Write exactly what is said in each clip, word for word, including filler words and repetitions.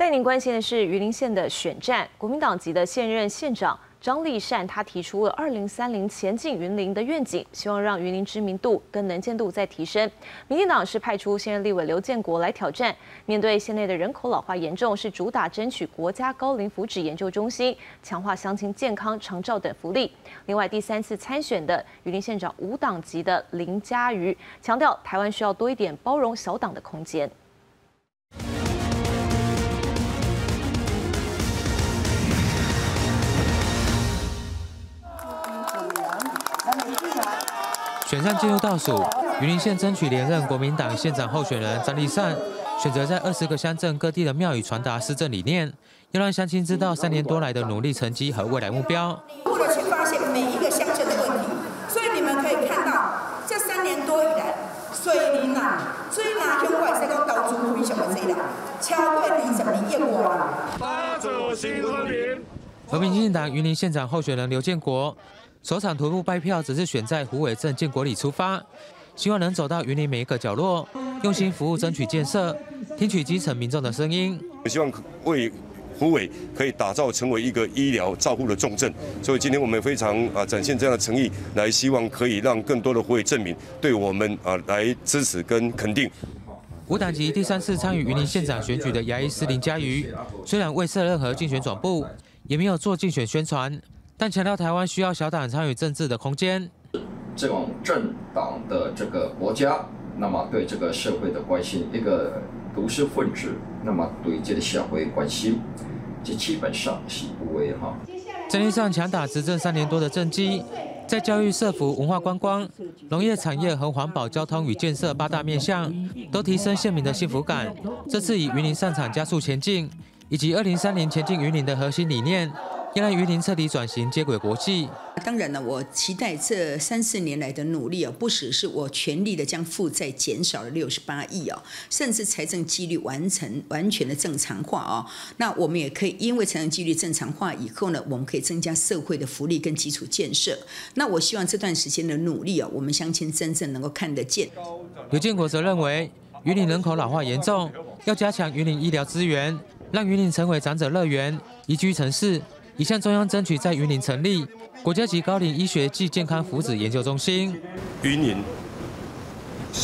带您关心的是云林县的选战，国民党籍的现任县长张丽善，他提出了二零三零前进云林的愿景，希望让云林知名度跟能见度再提升。民进党是派出现任立委刘建国来挑战。面对县内的人口老化严重，是主打争取国家高龄福祉研究中心、强化乡亲健康长照等福利。另外，第三次参选的云林县长无党籍的林佳瑜强调，台湾需要多一点包容小党的空间。 选战进入倒数，云林县争取连任国民党县长候选人张丽善，选择在二十个乡镇各地的庙宇传达施政理念，要让乡亲知道三年多来的努力成绩和未来目标。我们去发现每一个乡镇的问题，所以你们可以看到，这三年多以来，水林呐、啊，水拿用外在讲投资非常的多啦，超过二十年一万啦。八九新和平。而民进党云林县长候选人刘建国。 首场徒步拜票，只是选在虎尾镇建国里出发，希望能走到云林每一个角落，用心服务，争取建设，听取基层民众的声音。我希望为虎尾可以打造成为一个医疗照护的重镇，所以今天我们非常啊展现这样的诚意，来希望可以让更多的虎尾镇民对我们啊来支持跟肯定。 无党籍第三次参与云林县长选举的牙医师林佳瑜，虽然未设任何竞选总部，也没有做竞选宣传。 但强调台湾需要小党参与政治的空间，这种政党的这个国家，那么对这个社会的关心，一个都市分子，那么对这个社会关心，这基本上是不为哈。张丽善强打执政三年多的政绩，在教育、社福、文化观光、农业产业和环保、交通与建设八大面向，都提升县民的幸福感。这次以云林上场加速前进，以及二零三零前进云林的核心理念。 要让云林彻底转型，接轨国际。当然了，我期待这三四年来的努力哦，不只是我全力的将负债减少了六十八亿哦，甚至财政纪律完成完全的正常化哦。那我们也可以因为财政纪律正常化以后呢，我们可以增加社会的福利跟基础建设。那我希望这段时间的努力哦，我们乡亲真正能够看得见。刘建国则认为，云林人口老化严重，要加强云林医疗资源，让云林成为长者乐园，宜居城市。 已向中央争取在云林成立国家级高龄医学暨健康福祉研究中心。云林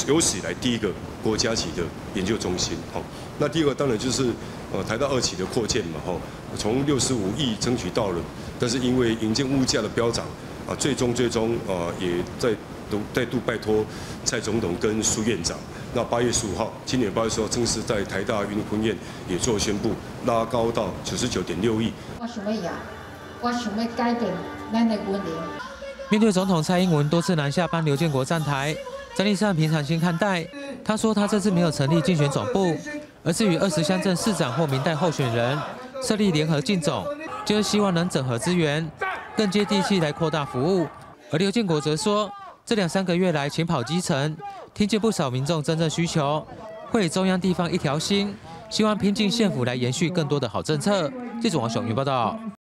有史以来第一个国家级的研究中心，哈。那第二个当然就是呃台大二期的扩建嘛，哈。从六十五亿争取到了，但是因为营建物价的飙涨啊，最终最终啊也在都再度拜托蔡总统跟苏院长。那八月十五号，今年八月十五号正式在台大云林婚宴也做宣布，拉高到九十九点六亿。 我想要赢，我想要改变咱的云林。面对总统蔡英文多次南下帮刘建国站台，张丽善平常心看待。他说，他这次没有成立竞选总部，而是与二十乡镇市长或民代候选人设立联合竞总，就是希望能整合资源，更接地气来扩大服务。而刘建国则说，这两三个月来勤跑基层，听见不少民众真正需求，会与中央地方一条心。 希望拼尽县府来延续更多的好政策。记者王雄云报道。